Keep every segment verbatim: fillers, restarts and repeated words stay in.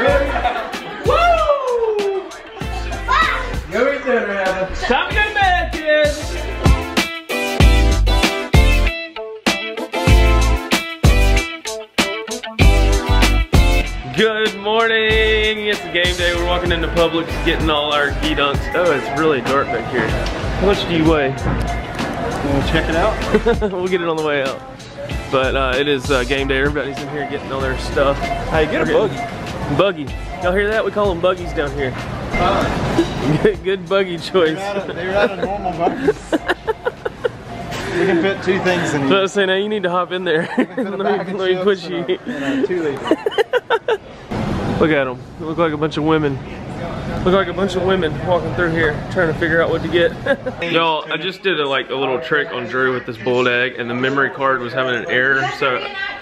Woo! Go eat dinner, Heather. Time to go to bed, kids. Good morning. It's game day. We're walking into Publix, getting all our gee-dunks. Oh, it's really dark back here. How much do you weigh? We'll check it out. We'll get it on the way out. But uh, it is uh, game day. Everybody's in here getting all their stuff. Hey, get We're a getting... buggy. Buggy. Y'all hear that? We call them buggies down here. Uh, good, good buggy choice. They're not a, they're not a normal buggies. We can fit two things in here. So I was saying, now you need to hop in there. Let me, let me push you. A, a Look at them. They look like a bunch of women. Look like a bunch of women walking through here trying to figure out what to get. Y'all, I just did a, like a little trick on Drew with this boiled egg, and the memory card was having an error, so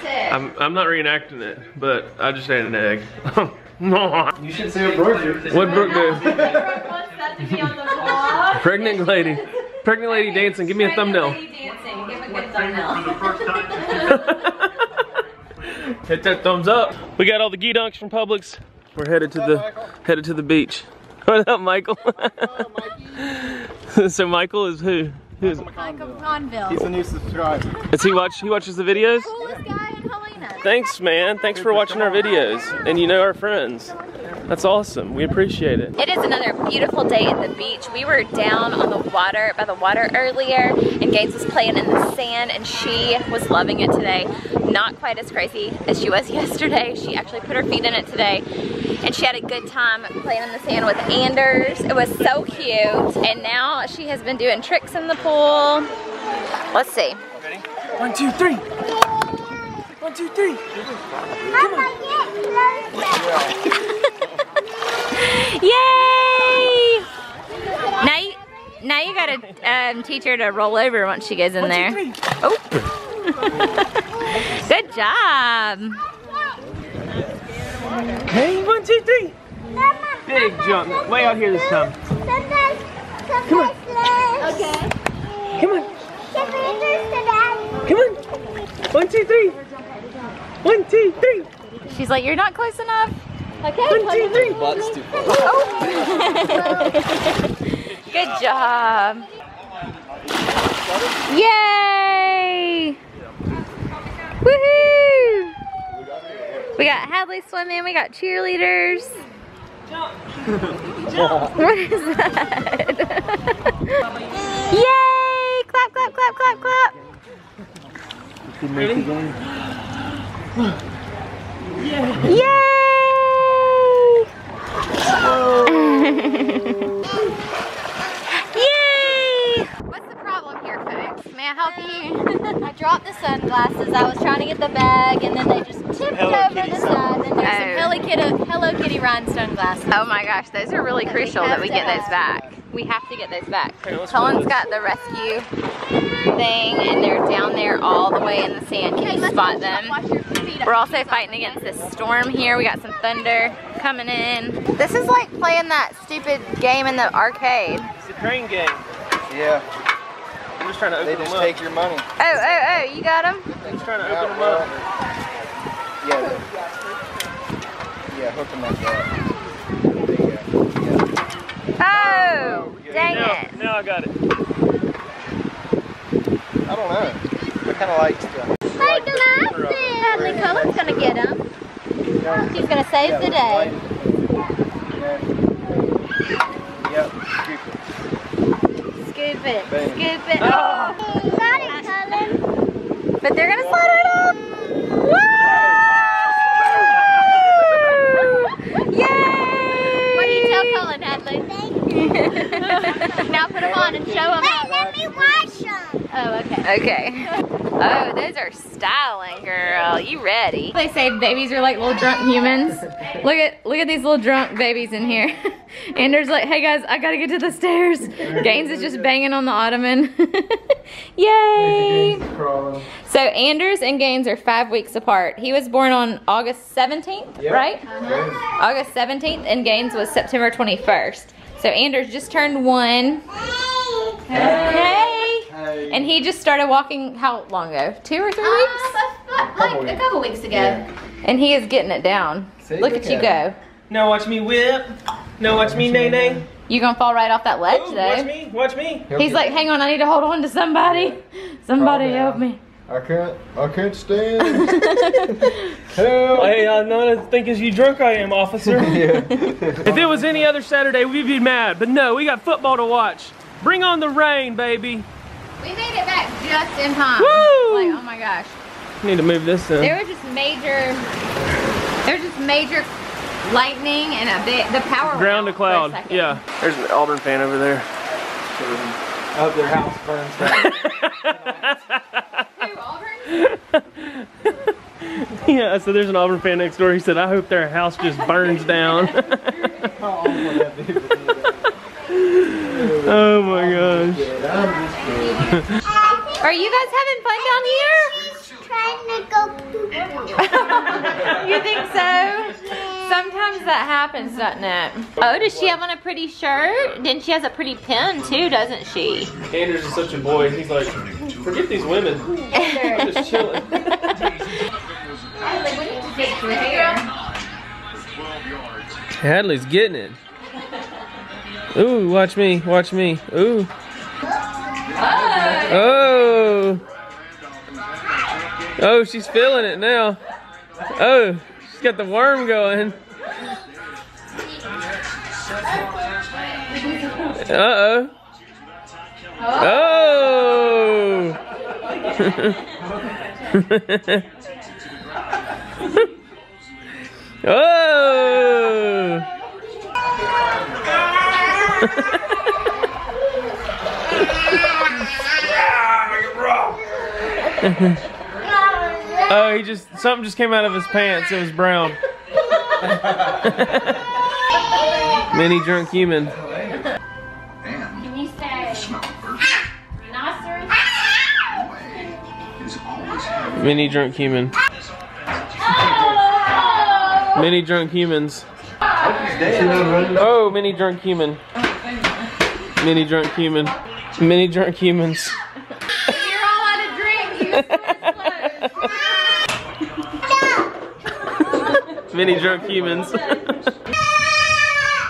I'm, I'm not reenacting it, but I just ate an egg. No. You should say what Brooke did. What Brooke did? Pregnant lady. Pregnant lady dancing. Give me a thumbnail. Hit that thumbs up. We got all the gee-dunks from Publix. We're headed to the headed to the beach. What up, Michael? So Michael is who? Who's Michael Conville. He's a new subscriber. Is he watch? He watches the videos. Coolest guy in Helena. Thanks, man. Thanks for watching our videos, and you know our friends. That's awesome. We appreciate it. It is another beautiful day at the beach. We were down on the water, by the water earlier, and Gaines was playing in the sand, and she was loving it today. Not quite as crazy as she was yesterday. She actually put her feet in it today, and she had a good time playing in the sand with Anders. It was so cute, and now she has been doing tricks in the pool. Let's see. Ready? One, two, three. One, two, three. Come on. Yay! Now you, now you gotta um, teach her to roll over once she goes in One, there. Two, oh! Good job! Okay, one, two, three! Big jump. Way out here this time. Come on. Okay. Come on. Come on. One, two, three. One, two, three. She's like, you're not close enough. Okay, one, two, three. Oh. Good job. Yay! Woohoo! We got Hadley swimming, we got cheerleaders. Jump! Jump! What is that? Yay! Clap, clap, clap, clap, clap! Ready? Yeah. Yay! Yay! What's the problem here, folks? May I help you? I dropped the sunglasses. I was trying to get the bag, and then they just tipped Hello over Kitty the side. And there's oh. some Hello Kitty, Hello Kitty rhinestone glasses. Oh my gosh, those are really that crucial that we get have. those back. We have to get those back. Hey, Cullen's got the rescue thing, and they're down there all the way in the sand. Can okay, you spot them? We're also fighting against this storm here. We got some thunder coming in. This is like playing that stupid game in the arcade. It's the crane game. Yeah. I'm just trying to open them up. They just take your money. Oh, oh, oh, you got them? I'm just trying to open them up. Yeah. Yeah, hook them up. Yeah. Oh, dang it. Now I got it. I don't know. I kind of like stuff. Like the glasses. Hadley Cullen's going to get them. She's going to save the day. Yep, scoop it. Scoop it. Scoop it. Oh. Got it, Cullen. But they're going to slide right off. Woo! Yay! What do you tell Cullen, Hadley? Thank you. Now put them on and show them. Wait, let me wash them. Oh, okay. Okay. Oh, those are styling, girl. You ready? They say babies are like little drunk humans. Look at look at these little drunk babies in here. Anders like, hey guys, I gotta get to the stairs. Gaines is just banging on the ottoman. Yay! So Anders and Gaines are five weeks apart. He was born on August seventeenth, yep. Right? Uh-huh. August seventeenth, and Gaines was September twenty-first. So Anders just turned one. Hey. Hey. And he just started walking how long ago? Two or three uh, weeks? Like a couple weeks ago. Yeah. And he is getting it down. See, look at you go. Now watch me whip. Now watch me nay-nay. You gonna fall right off that ledge Ooh, though. Watch me, watch me. He'll He's like, hang on, I need to hold on to somebody. Somebody help me. I can't, I can't stand. Help. Hey, I know what I think is you drunk I am, officer. Yeah. If it was any other Saturday, we'd be mad. But no, we got football to watch. Bring on the rain, baby. We made it back just in time. Woo! Like, oh my gosh. Need to move this in. There was just major, there was just major lightning and a bit, the power ground to cloud, yeah. There's an Auburn fan over there. I hope their house burns down. Who, Auburn? Yeah, so there's an Auburn fan next door. He said, I hope their house just burns down. How awful would that be? Oh my gosh. Are you guys having fun down here? Trying to go poop. You think so? Sometimes that happens, doesn't it? Oh, does she have on a pretty shirt? Then she has a pretty pin too, doesn't she? Anders is such a boy. He's like, forget these women. I'm just chilling. Hadley's getting it. Ooh, watch me, watch me. Ooh. Oh. Oh. Oh, she's feeling it now. Oh, she's got the worm going. Uh-oh. Oh! Oh! Oh. Oh, he just, something just came out of his pants. It was brown. Mini drunk human. Can you say, rhinoceros? Mini drunk human. Oh! Mini drunk humans. Oh, mini drunk human. Mini drunk human. Mini drunk humans. You're all out of drink, you Many drunk humans.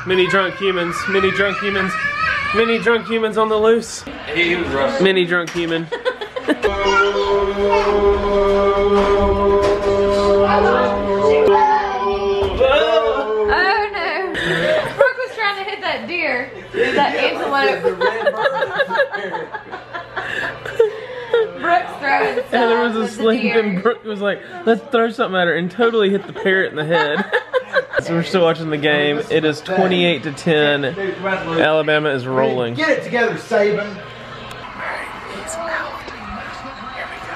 Many drunk humans. Many drunk humans. Many drunk humans on the loose. He was rough. Many drunk human. Oh no. Brooke was trying to hit that deer. That antelope. Brooke's throwing stuff. And there was a slink, and Brooke was like, let's throw something at her, and totally hit the parrot in the head. So we're still watching the game. It is twenty-eight to ten. Alabama is rolling. Get it together, Saban. All right, he's out. Here we go.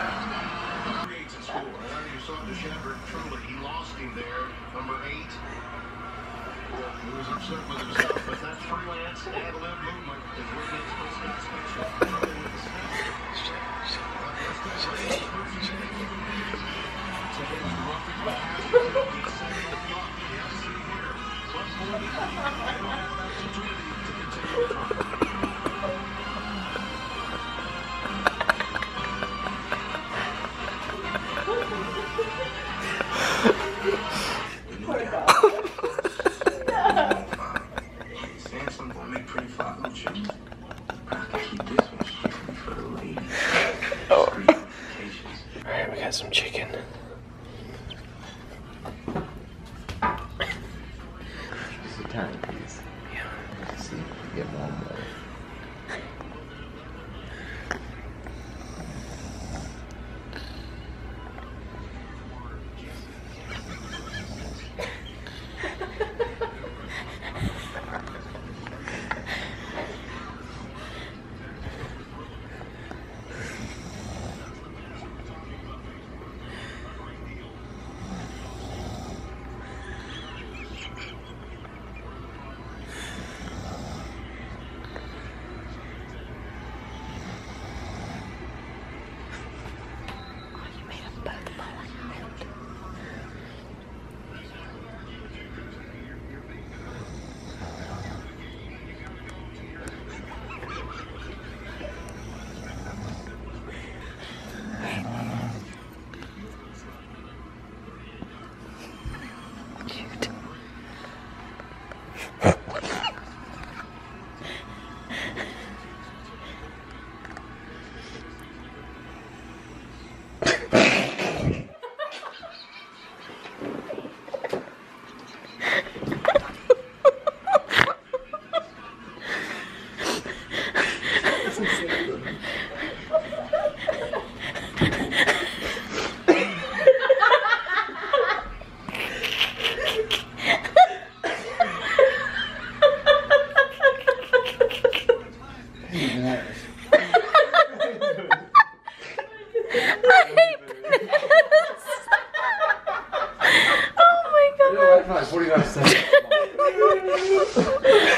I was saying.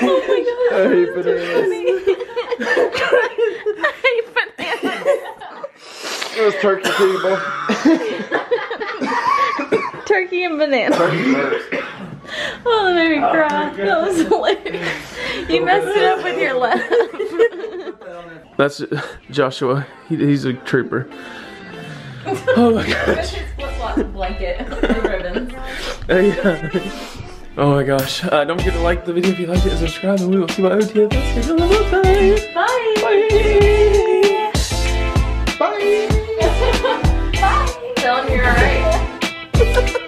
Oh my god. I hate bananas. I hate bananas. It was turkey, people. Turkey and bananas. Turkey first. Oh, that made me cry. Oh, that was hilarious. You messed it up with your laugh. That's Joshua. He, he's a trooper. Oh my gosh. Blanket ribbons. Oh my gosh. Uh, don't forget to like the video if you liked it and subscribe, and we will see my O T F. Bye. Bye. Bye. Bye. Bye. Bye. Bye. Bye.